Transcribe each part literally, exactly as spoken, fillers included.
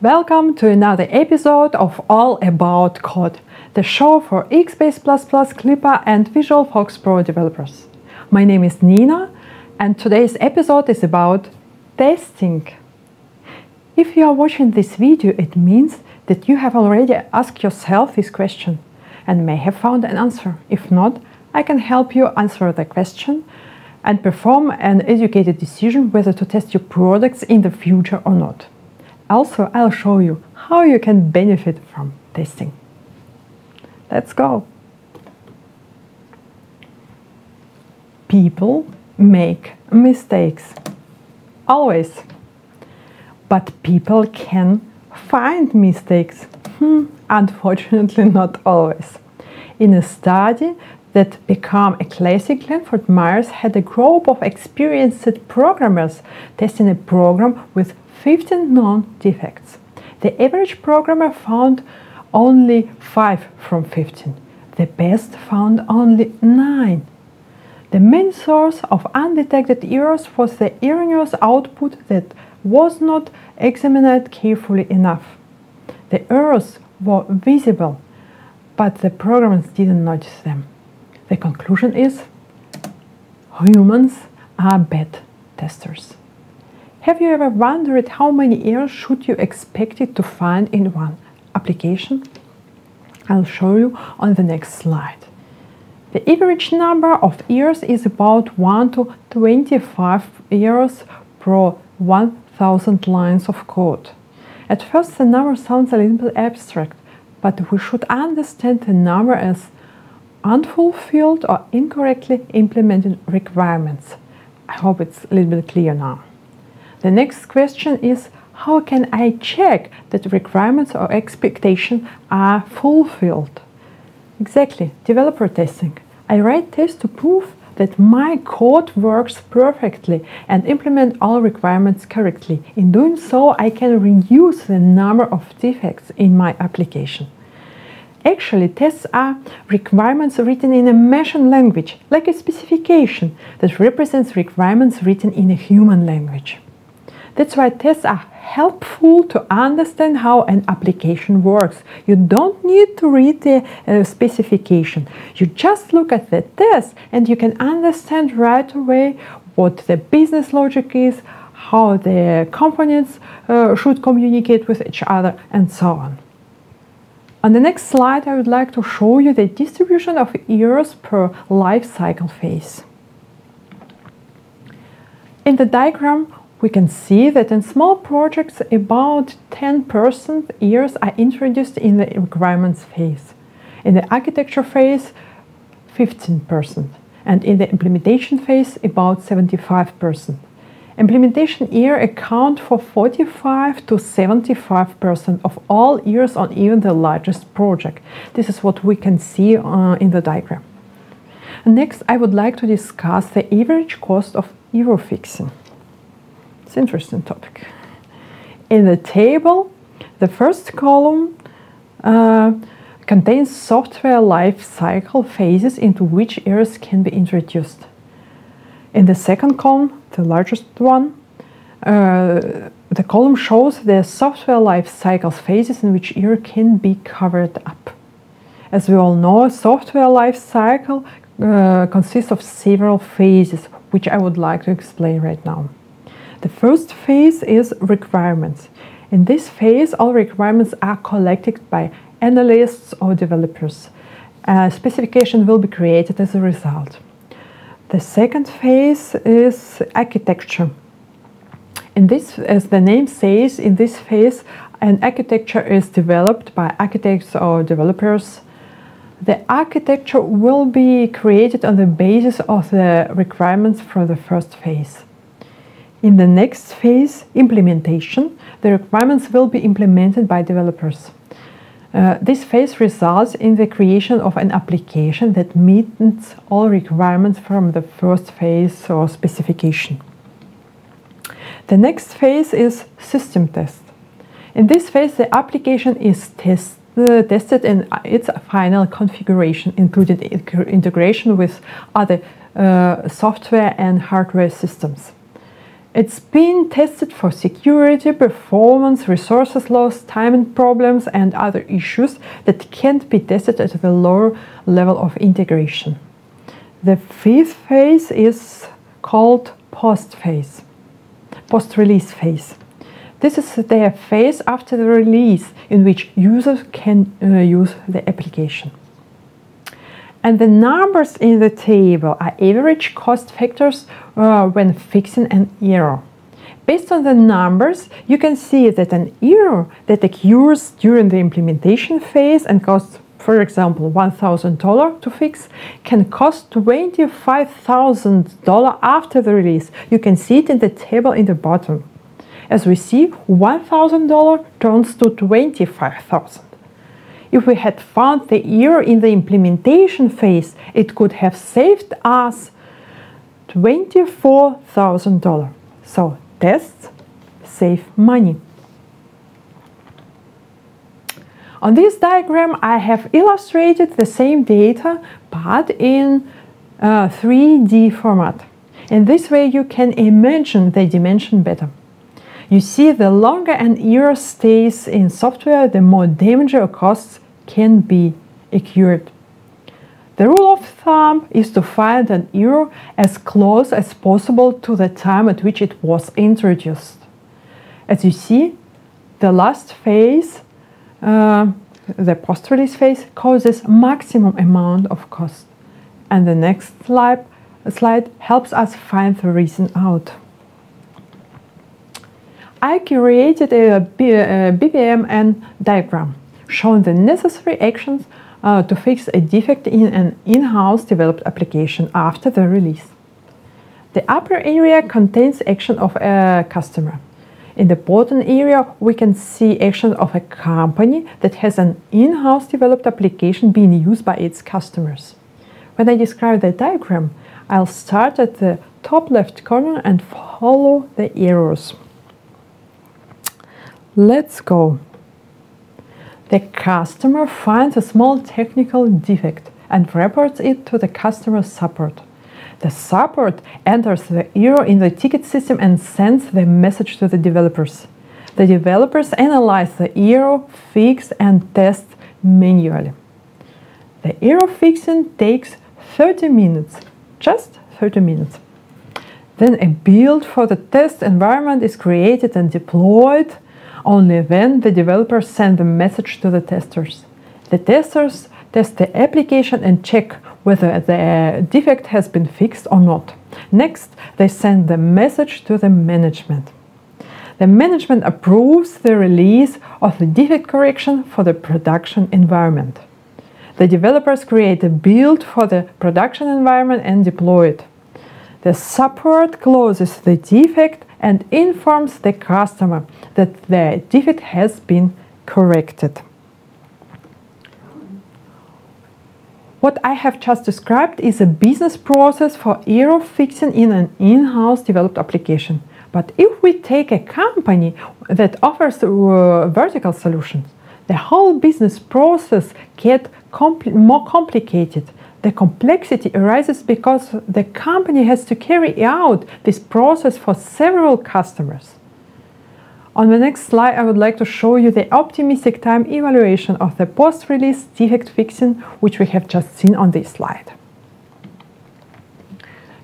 Welcome to another episode of All About Code, the show for Xbase++, Clipper and Visual FoxPro developers. My name is Nina and today's episode is about testing. If you are watching this video, it means that you have already asked yourself this question and may have found an answer. If not, I can help you answer the question and perform an educated decision whether to test your products in the future or not. Also, I'll show you how you can benefit from testing. Let's go! People make mistakes. Always. But people can find mistakes. Hmm, unfortunately, not always. In a study that became a classic, Glenford Myers had a group of experienced programmers testing a program with fifteen known defects. The average programmer found only five from fifteen. The best found only nine. The main source of undetected errors was the erroneous output that was not examined carefully enough. The errors were visible, but the programmers didn't notice them. The conclusion is, humans are bad testers. Have you ever wondered how many errors should you expect it to find in one application? I'll show you on the next slide. The average number of errors is about one to twenty-five errors per one thousand lines of code. At first the number sounds a little bit abstract, but we should understand the number as unfulfilled or incorrectly implemented requirements. I hope it's a little bit clear now. The next question is, how can I check that requirements or expectations are fulfilled? Exactly, developer testing. I write tests to prove that my code works perfectly and implement all requirements correctly. In doing so, I can reduce the number of defects in my application. Actually, tests are requirements written in a machine language, like a specification that represents requirements written in a human language. That's why tests are helpful to understand how an application works. You don't need to read the uh, specification. You just look at the test and you can understand right away what the business logic is, how the components uh, should communicate with each other, and so on. On the next slide, I would like to show you the distribution of errors per life cycle phase. In the diagram, we can see that in small projects about ten percent errors are introduced in the requirements phase, in the architecture phase fifteen percent, and in the implementation phase about seventy-five percent. Implementation errors account for forty-five to seventy-five percent of all errors on even the largest project. This is what we can see uh, in the diagram. Next, I would like to discuss the average cost of error fixing. It's an interesting topic. In the table, the first column uh, contains software life cycle phases into which errors can be introduced. In the second column, the largest one, uh, the column shows the software life cycle phases in which error can be covered up. As we all know, software life cycle uh, consists of several phases, which I would like to explain right now. The first phase is requirements. In this phase, all requirements are collected by analysts or developers. A specification will be created as a result. The second phase is architecture. In this, as the name says, in this phase, an architecture is developed by architects or developers. The architecture will be created on the basis of the requirements from the first phase. In the next phase, implementation, the requirements will be implemented by developers. Uh, this phase results in the creation of an application that meets all requirements from the first phase or specification. The next phase is system test. In this phase, the application is test, uh, tested in its final configuration, including integration with other uh, software and hardware systems. It's been tested for security, performance, resources loss, timing problems and other issues that can't be tested at the lower level of integration. The fifth phase is called post phase, post-release phase. This is the phase after the release in which users can uh, use the application. And the numbers in the table are average cost factors uh, when fixing an error. Based on the numbers, you can see that an error that occurs during the implementation phase and costs, for example, one thousand dollars to fix, can cost twenty-five thousand dollars after the release. You can see it in the table in the bottom. As we see, one thousand dollars turns to twenty-five thousand dollars. If we had found the error in the implementation phase, it could have saved us twenty-four thousand dollars. So tests save money. On this diagram, I have illustrated the same data, but in uh, three D format. In this way, you can imagine the dimension better. You see, the longer an error stays in software, the more damage or costs can be incurred. The rule of thumb is to find an error as close as possible to the time at which it was introduced. As you see, the last phase, uh, the post-release phase, causes maximum amount of cost. And the next slide, slide helps us find the reason out. I created a B P M N diagram showing the necessary actions uh, to fix a defect in an in-house developed application after the release. The upper area contains action of a customer. In the bottom area, we can see action of a company that has an in-house developed application being used by its customers. When I describe the diagram, I'll start at the top left corner and follow the arrows. Let's go. The customer finds a small technical defect and reports it to the customer support. The support enters the error in the ticket system and sends the message to the developers. The developers analyze the error, fix and test manually. The error fixing takes thirty minutes, just thirty minutes. Then a build for the test environment is created and deployed. Only then the developers send the message to the testers. The testers test the application and check whether the defect has been fixed or not. Next, they send the message to the management. The management approves the release of the defect correction for the production environment. The developers create a build for the production environment and deploy it. The support closes the defect and informs the customer that the defect has been corrected. What I have just described is a business process for error fixing in an in-house developed application. But if we take a company that offers uh, vertical solutions, the whole business process gets compl- more complicated. The complexity arises because the company has to carry out this process for several customers. On the next slide, I would like to show you the optimistic time evaluation of the post-release defect fixing, which we have just seen on this slide.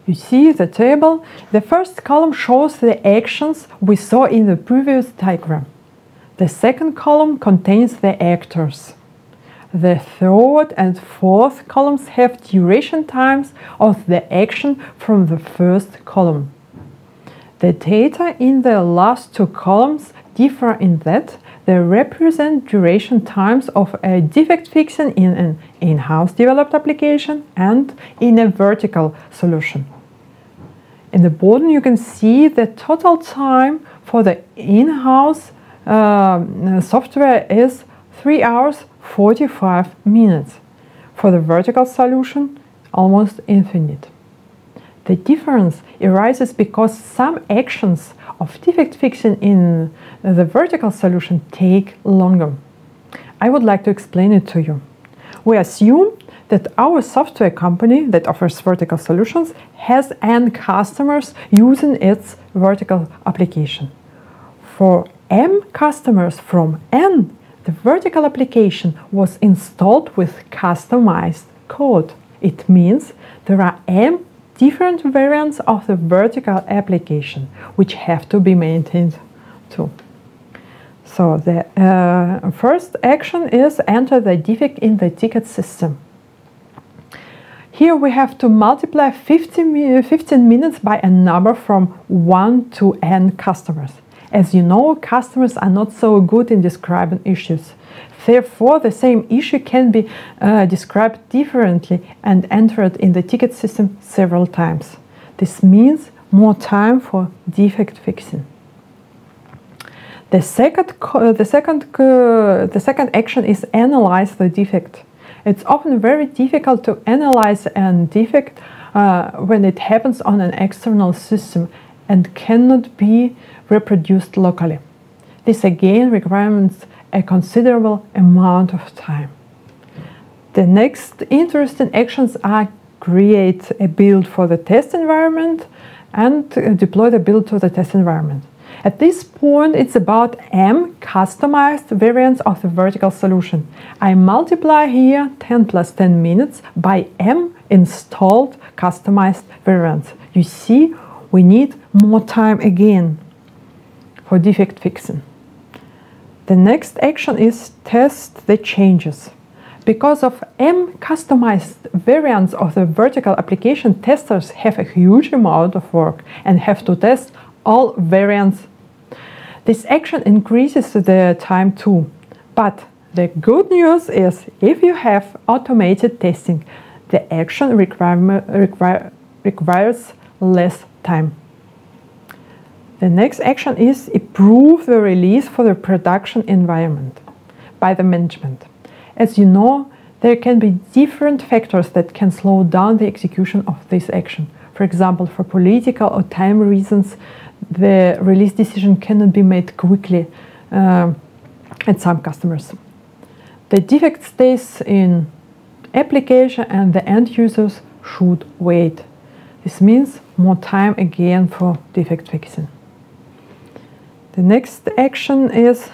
You see the table. The first column shows the actions we saw in the previous diagram. The second column contains the actors. The third and fourth columns have duration times of the action from the first column. The data in the last two columns differ in that they represent duration times of a defect fixing in an in-house developed application and in a vertical solution. In the bottom, you can see the total time for the in-house uh, software is three hours forty-five minutes. For the vertical solution, almost infinite. The difference arises because some actions of defect fixing in the vertical solution take longer. I would like to explain it to you. We assume that our software company that offers vertical solutions has end customers using its vertical application. For M customers from N, the vertical application was installed with customized code. It means there are M different variants of the vertical application, which have to be maintained too. So the uh, first action is enter the defect in the ticket system. Here we have to multiply fifteen minutes by a number from one to N customers. As you know, customers are not so good in describing issues. Therefore, the same issue can be uh, described differently and entered in the ticket system several times. This means more time for defect fixing. The second, the second, uh, the second action is analyze the defect. It's often very difficult to analyze a defect uh, when it happens on an external system and cannot be reproduced locally. This again requires a considerable amount of time. The next interesting actions are create a build for the test environment and deploy the build to the test environment. At this point, it's about M customized variants of the vertical solution. I multiply here ten plus ten minutes by M installed customized variants. You see, we need more time again for defect fixing. The next action is test the changes. Because of M customized variants of the vertical application, testers have a huge amount of work and have to test all variants. This action increases the time too. But the good news is, if you have automated testing, the action requirement require, requires less time. The next action is approve the release for the production environment by the management. As you know, there can be different factors that can slow down the execution of this action. For example, for political or time reasons, the release decision cannot be made quickly uh, at some customers. The defect stays in application and the end users should wait. This means more time again for defect fixing. The next action is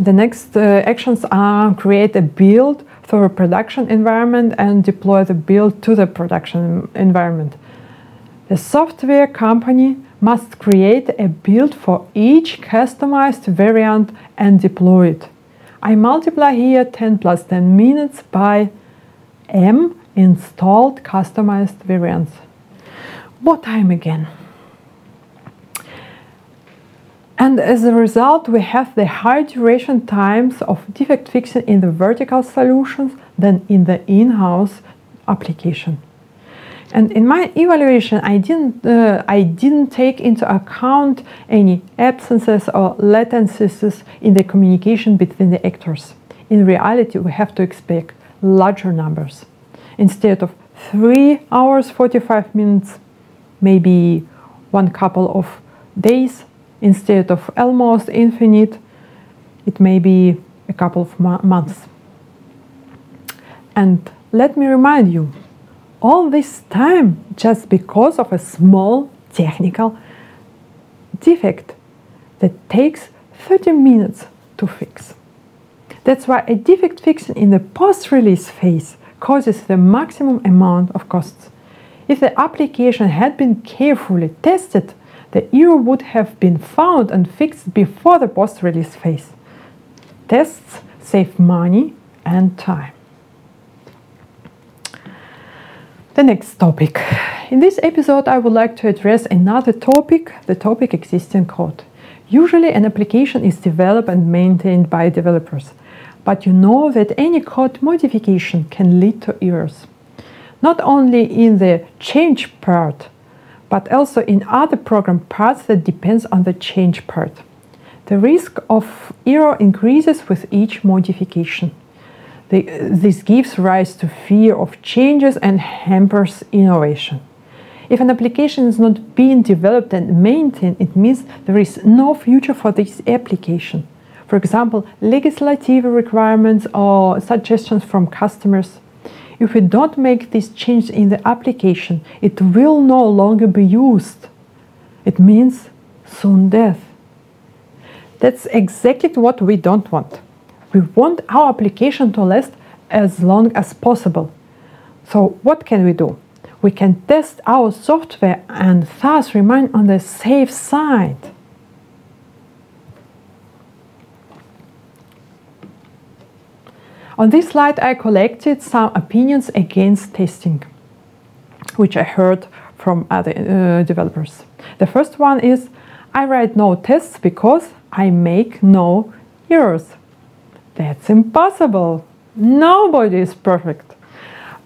the next uh, actions are create a build for a production environment and deploy the build to the production environment. The software company must create a build for each customized variant and deploy it. I multiply here ten plus ten minutes by M installed customized variants. More time again. And as a result, we have the higher duration times of defect fixing in the vertical solutions than in the in-house application. And in my evaluation, I didn't, uh, I didn't take into account any absences or latencies in the communication between the actors. In reality, we have to expect larger numbers. Instead of three hours forty-five minutes, maybe one couple of days. Instead of almost infinite, it may be a couple of months. And let me remind you, all this time just because of a small technical defect that takes thirty minutes to fix. That's why a defect fixing in the post-release phase causes the maximum amount of costs. If the application had been carefully tested, the error would have been found and fixed before the post-release phase. Tests save money and time. The next topic. In this episode, I would like to address another topic, the topic existing code. Usually an application is developed and maintained by developers, but you know that any code modification can lead to errors. Not only in the change part, but also in other program parts that depends on the change part. The risk of error increases with each modification. The, this gives rise to fear of changes and hampers innovation. If an application is not being developed and maintained, it means there is no future for this application. For example, legislative requirements or suggestions from customers. If we don't make this change in the application, it will no longer be used. It means soon death. That's exactly what we don't want. We want our application to last as long as possible. So what can we do? We can test our software and thus remain on the safe side. On this slide, I collected some opinions against testing, which I heard from other uh, developers. The first one is, I write no tests because I make no errors. That's impossible. Nobody is perfect.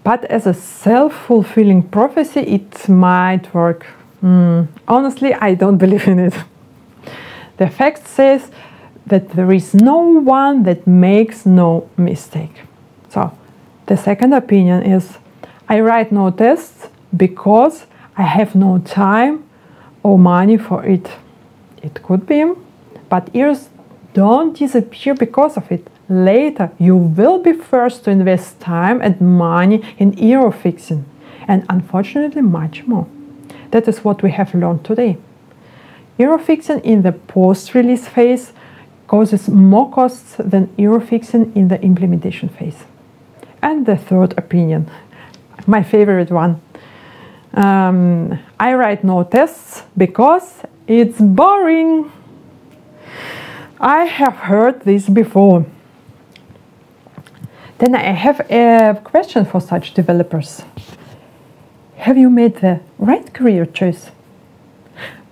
But as a self-fulfilling prophecy, it might work. Mm, honestly, I don't believe in it. The fact says that there is no one that makes no mistake. So, the second opinion is, I write no tests because I have no time or money for it. It could be, but errors don't disappear because of it. Later, you will be forced to invest time and money in error fixing, and unfortunately much more. That is what we have learned today. Error fixing in the post-release phase causes more costs than error fixing in the implementation phase. And the third opinion, my favorite one. Um, I write no tests because it's boring. I have heard this before. Then I have a question for such developers. Have you made the right career choice?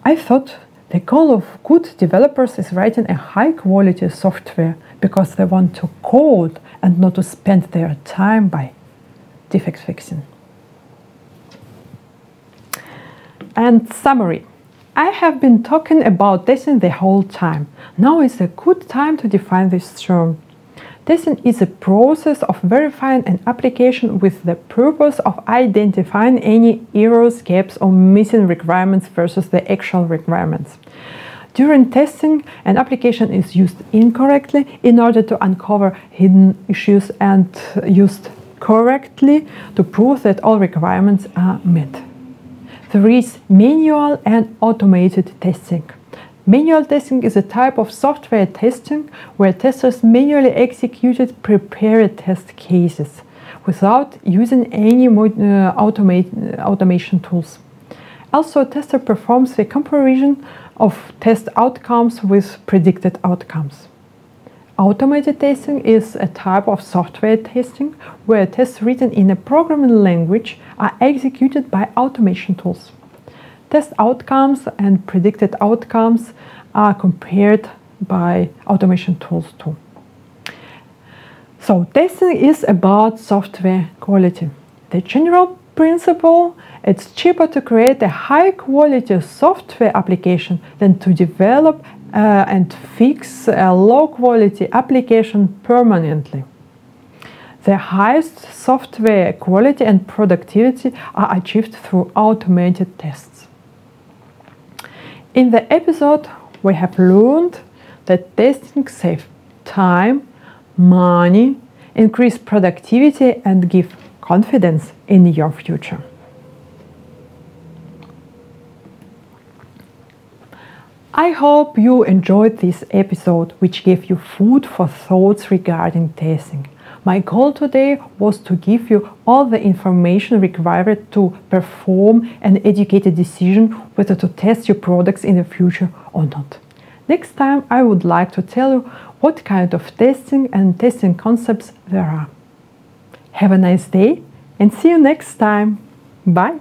I thought the goal of good developers is writing a high-quality software because they want to code and not to spend their time by defect fixing. And summary. I have been talking about testing the whole time. Now is a good time to define this term. Testing is a process of verifying an application with the purpose of identifying any errors, gaps, or missing requirements versus the actual requirements. During testing, an application is used incorrectly in order to uncover hidden issues and used correctly to prove that all requirements are met. There is manual and automated testing. Manual testing is a type of software testing where testers manually executed prepared test cases without using any uh, automate, automation tools. Also, a tester performs the comparison of test outcomes with predicted outcomes. Automated testing is a type of software testing where tests written in a programming language are executed by automation tools. Test outcomes and predicted outcomes are compared by automation tools too. So, testing is about software quality. The general principle, it's cheaper to create a high-quality software application than to develop uh, and fix a low-quality application permanently. The highest software quality and productivity are achieved through automated tests. In the episode, we have learned that testing saves time, money, increases productivity and gives confidence in your future. I hope you enjoyed this episode, which gave you food for thoughts regarding testing. My goal today was to give you all the information required to perform an educated decision whether to test your products in the future or not. Next time I would like to tell you what kind of testing and testing concepts there are. Have a nice day and see you next time. Bye!